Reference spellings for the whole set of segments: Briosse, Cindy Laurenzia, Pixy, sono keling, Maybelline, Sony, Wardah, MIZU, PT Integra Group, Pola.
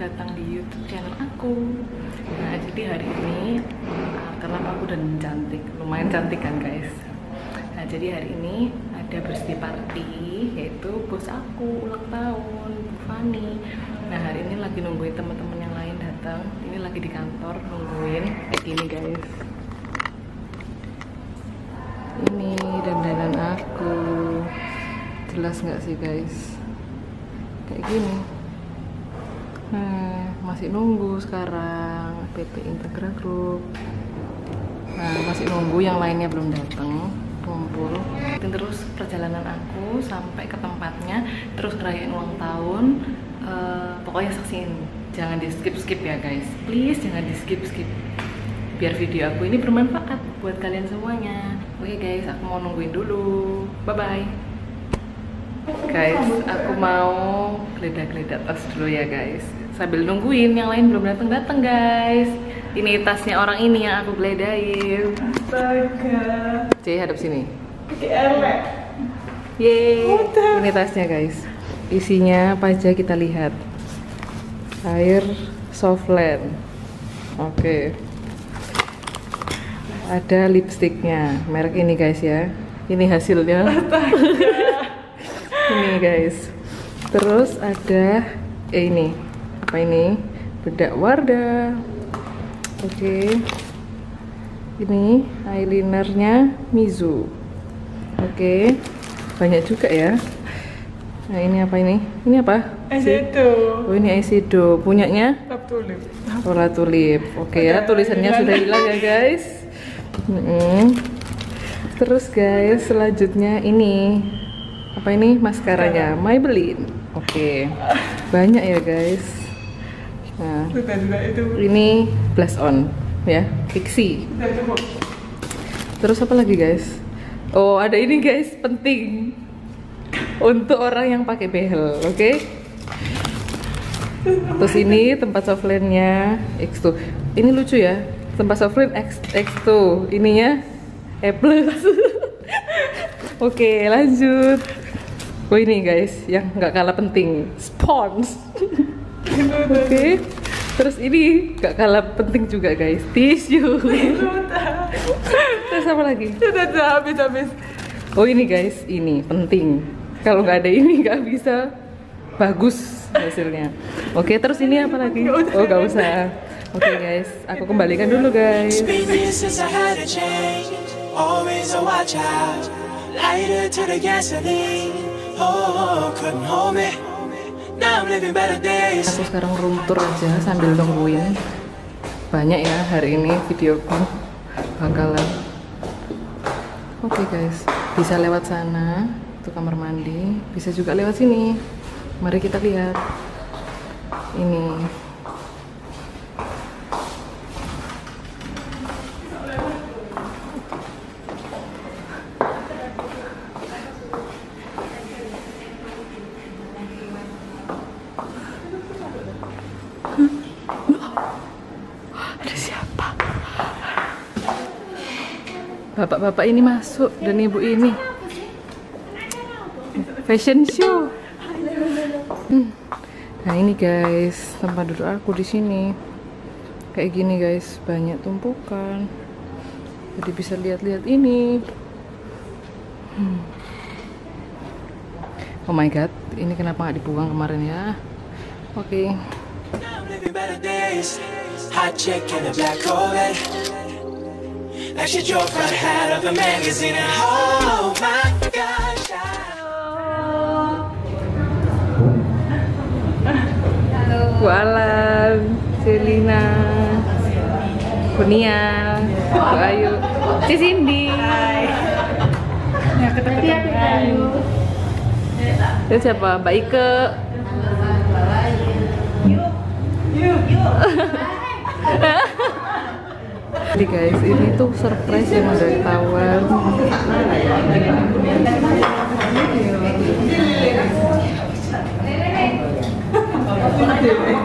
datang di YouTube channel aku. Nah, jadi hari ini karena aku udah cantik, lumayan cantik kan guys. Nah, jadi hari ini ada birthday party, yaitu bos aku ulang tahun, Bu Fani. Nah, hari ini lagi nungguin teman-teman yang lain datang. Ini lagi di kantor nungguin kayak gini guys. Ini dandanan aku. Jelas nggak sih guys? Kayak gini. Nah, masih nunggu sekarang PT Integra Group. Nah, masih nunggu, yang lainnya belum datang, kumpul. Terus perjalanan aku sampai ke tempatnya, terus ngerayain ulang tahun. Pokoknya saksiin, jangan di skip-skip ya guys. Please jangan di skip-skip. Biar video aku ini bermanfaat buat kalian semuanya. Oke guys, aku mau nungguin dulu. Bye-bye. Guys, aku mau geledah-geledah tas dulu ya guys. Sambil nungguin, yang lain belum datang-datang guys. Ini tasnya orang ini yang aku geledahin. Astaga. Cie, hadap sini. Yeay, ini tasnya guys. Isinya apa aja kita lihat. Air softland. Oke. Ada lipstiknya, merek ini guys ya. Ini hasilnya. Ini guys, terus ada ini apa ini, bedak Wardah. Oke. Ini eyelinernya MIZU. Oke, banyak juga ya. Nah, ini apa ini? Ini apa? Eyeshadow. Oh, ini eyeshadow punyanya Pola Tulip. Oke ya, tulisannya sudah hilang ya guys. Terus guys, selanjutnya ini apa ini, maskaranya Maybelline. Oke. Banyak ya guys. Nah, ini blush on ya, Pixy. Terus apa lagi guys? Oh, ada ini guys, penting untuk orang yang pakai behel. Oke. Terus ini tempat softlandnya X2. Ini lucu ya, tempat softland X2 ininya E+. Oke, lanjut. Oh, ini guys, yang nggak kalah penting, spons. Oke. Terus ini nggak kalah penting juga guys, tisu. Terus apa lagi? Sudah habis. Oh, ini guys, ini penting. Kalau nggak ada ini nggak bisa bagus hasilnya. Oke, terus ini apa lagi? Oh, nggak usah. Oke guys, aku kembalikan dulu guys. Always a watch out, lighter to the gasoline. Oh, couldn't hold me. Now I'm living better days. Aku sekarang room tour aja sambil nungguin. Banyak ya hari ini videoku bakalan. Oke guys, bisa lewat sana, itu kamar mandi. Bisa juga lewat sini. Mari kita lihat. Ini. Bapak-bapak ini masuk dan ibu ini fashion show. Nah, ini guys tempat duduk aku di sini. Kayak gini guys, banyak tumpukan. Jadi bisa lihat-lihat ini. Oh my god, ini kenapa nggak dibuang kemarin ya? Oke. Like she drove right out of a magazine and oh my gosh. Halo Bu Alan, Selina, Kurnia, Bu Ayu, si Cindy. Hai. Ya, ketemu Ayu. Itu siapa? Mbak Ike. Yuk. Jadi guys, ini tuh surprise yang udah ketahuan.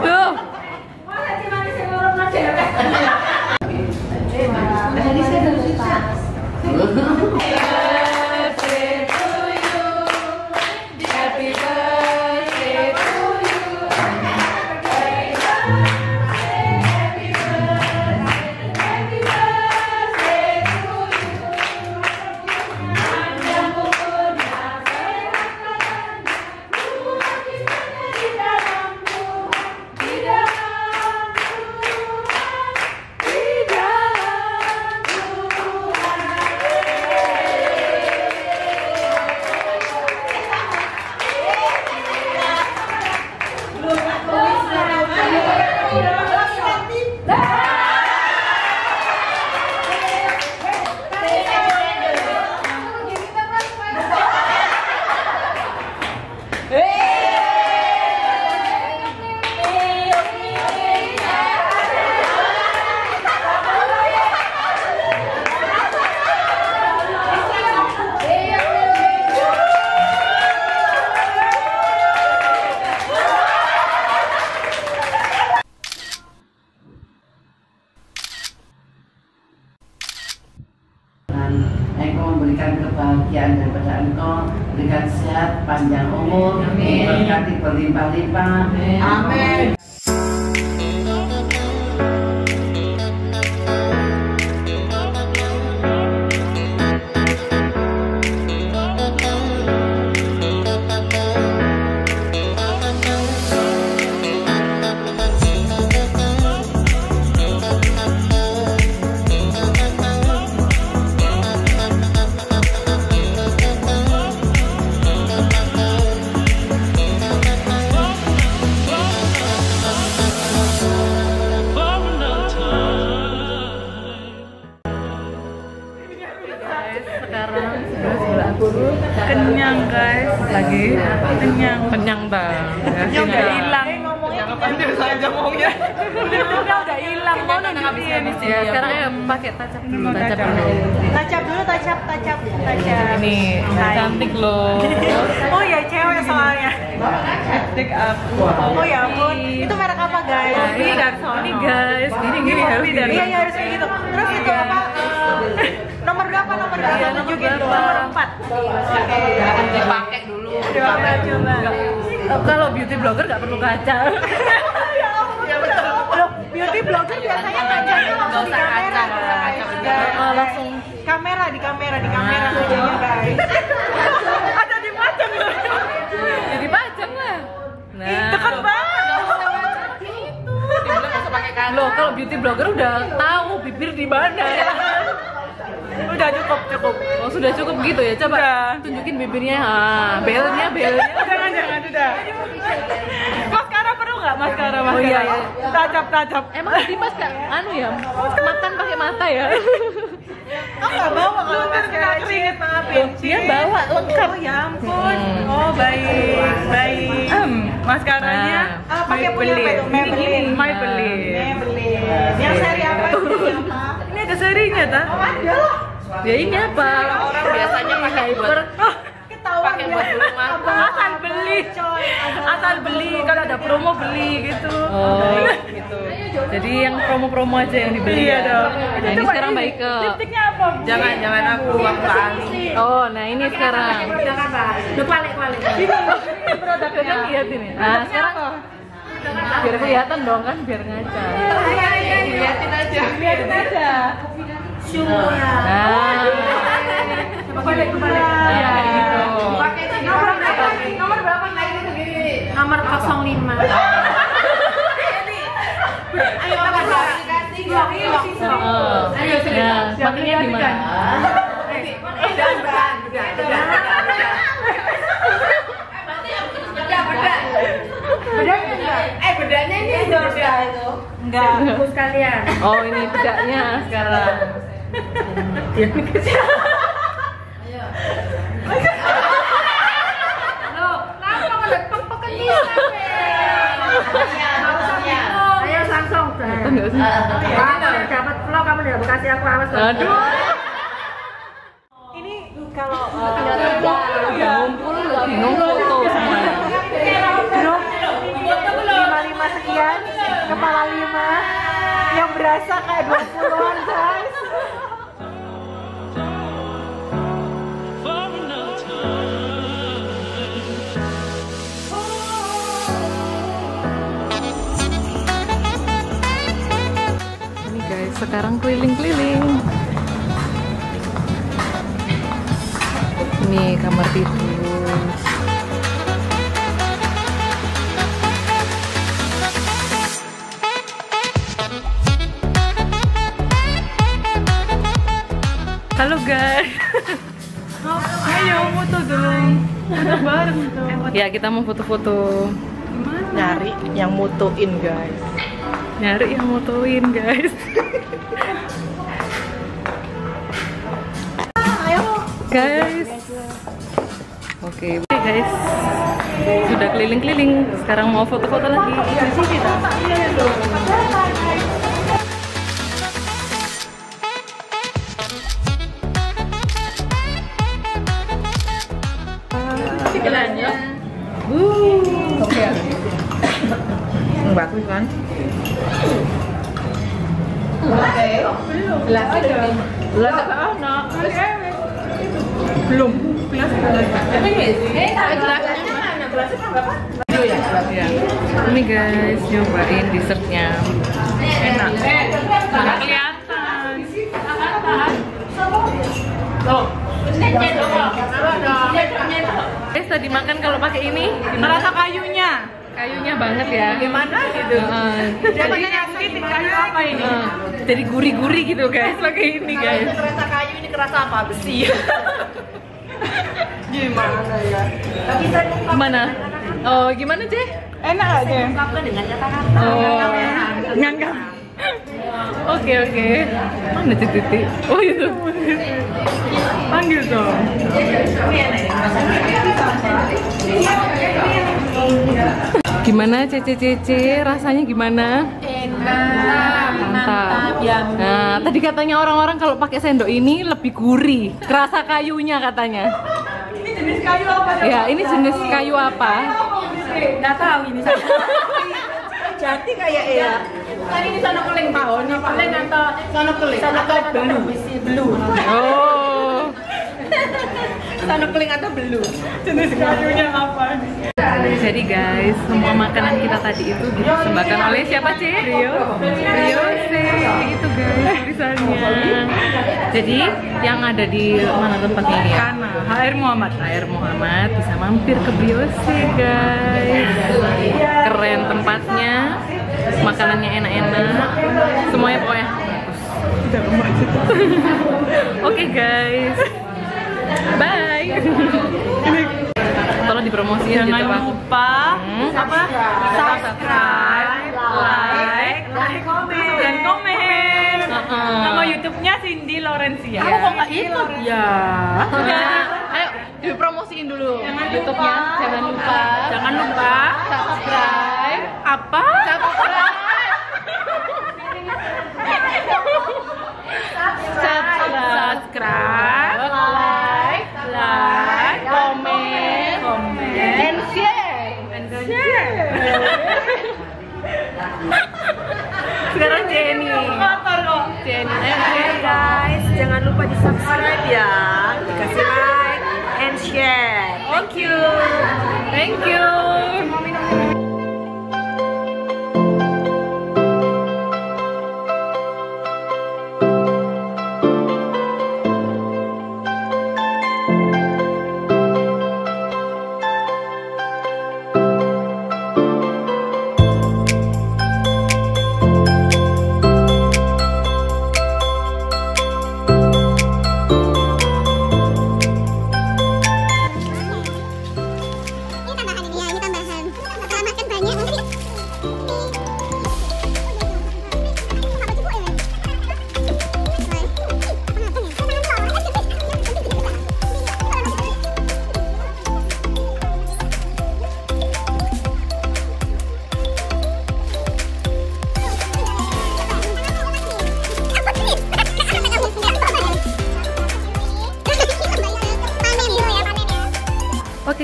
Tuh. Happy birthday to you. kebahagiaan daripada Engkau, dengan sehat, panjang umur, diberkati berlimpah-limpah. Amin. Kenyang guys, lagi kenyang banget. Ya udah hilang ngomongnya, panjang saja ngomongnya. Udah hilang, mau nunjukin ya. Sekarang ya pakai tacap dulu. Ini cantik loh. Oh ya, cewek soalnya. Cantik aku. Oh ya ampun. Itu merek apa guys? Ini kan Sony guys. Gini harus dari. Iya harus gitu. Terus itu apa? Nomor berapa? Nomor 4. Dipakai dulu. Dipakai coba. Kalau beauty blogger nggak perlu kaca. Beauty blogger biasanya kacanya langsung di kamera. Langsung kamera kacanya guys. Ada di macam loh. Jadi macam lah. Dekat banget. Itu. Dibilang nggak usah pakai kaca. Loh kalau beauty blogger udah tahu bibir di mana. Udah cukup. Oh sudah cukup gitu ya, coba tunjukin bibirnya. Belnya. Jangan udah. Maskara perlu nggak maskara? Oh iya. Tajap. Emang tadi pas nggak? Anu ya. Makan pakai mata ya. Kamu nggak bawa kalau maskara keringet maaf ya. Dia bawa lengkap. Ya ampun. Oh baik. Maskaranya pakai punya Maybelline. Yang seri apa? Ini ada serinya ta? Ada. Ya ini apa? Orang biasanya pakai buat pakai buat bulu mata. Asal beli kalau ada promo beli gitu. Oh gitu. Jadi yang promo aja yang dibeli. Iya dong. Nah, ini sekarang baik ke. Lipstiknya apa? Jangan aku Ali. Oh nah ini sekarang. Jangan Pak. Kualik. Ini produknya lihat ini. Nah sekarang biar kelihatan dong kan biar ngaca. Lihatin aja. Syukur ya. Nomor berapa naik itu gini? Nomor 05. Ayo kita kasih makanya di mana? Bedanya ini Jorda itu. Enggak, buku sekalian. Oh, ini bedanya sekarang. Dia mikir sih. Ayo. Halo, langsung ngeliat pempeknya sampai. Ayo langsung. Kamu dapat vlog kamu udah kasih aku awas. Aduh. Ini kalau ngumpul bingung foto semuanya. Sekian kepala 5 yang berasa kayak 20-an guys. Ini guys sekarang keliling-keliling. Ini kamar tidur. Halo guys. Ayo foto dulu. Foto bareng tuh. Ya kita mau foto-foto. Nyari yang motoin guys. Ayo guys. Oke guys. Sudah keliling-keliling. Sekarang mau foto-foto lagi. Bagus kan? Oke. Lah, Belum. Kelas ya. Ini guys, cobain dessertnya. Enak. Enggak kelihatan. Tuh. Guys, tadi makan kalau pakai ini, merasa kayunya. Kayunya banget ya. Gimana gitu? Jadi sakit kayu apa ini? Jadi gurih-gurih gitu guys pakai ini guys. Ini kerasa kayu, ini kerasa apa? Besi. Gimana ya? Tapi saya gimana? Oh, gimana sih? Enak aja. Ungkapkan dengan kata-kata. Oh. Nganggap. Oke. Mana Titi? Oh itu. Panggil dong. Gimana Cece? Rasanya gimana? Enak, mantap. Nah, tadi katanya orang-orang kalau pakai sendok ini lebih gurih, kerasa kayunya katanya. Ini jenis kayu apa? Ya, ini jenis kayu apa? Nggak tahu ini. Jati kayak ya. Kan ini sono keling pahon, ini keling atau sono keling? Sono keling belu. Oh. Sono keling atau belu. Jenis kayunya apa? Jadi guys, semua makanan kita tadi itu dipersembahkan oleh siapa, Ci? Briosse itu guys tulisannya. Jadi yang ada di mana tempatnya ini? Karena HR Muhammad bisa mampir ke Briosse guys. Keren tempatnya, makanannya enak-enak, semuanya pokoknya bagus. Oke guys, bye. Tolong dipromosikan. Jangan lupa apa? Subscribe, like, komen, dan komen. Nama YouTube-nya Cindy Laurenzia. Aku kok nggak ikut ya? Ayo dipromosiin dulu. YouTube-nya jangan lupa subscribe apa? Subscribe, like, komen, and share. Sekarang Jenny. Hey guys, jangan lupa di subscribe ya, dikasih like and share. Thank you.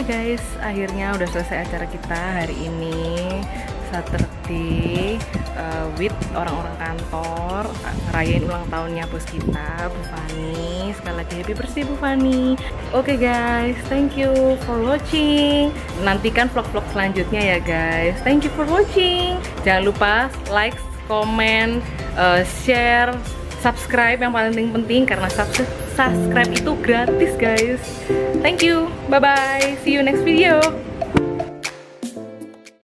Guys, akhirnya udah selesai acara kita hari ini, Saturday with orang-orang kantor, ngerayain ulang tahunnya bos kita, Bu Fani. Sekali lagi happy birthday Bu Fani. Oke guys, thank you for watching. Nantikan vlog-vlog selanjutnya ya guys. Thank you for watching. Jangan lupa like, comment, share, subscribe yang paling penting karena subscribe itu gratis guys. Thank you, bye-bye, see you next video.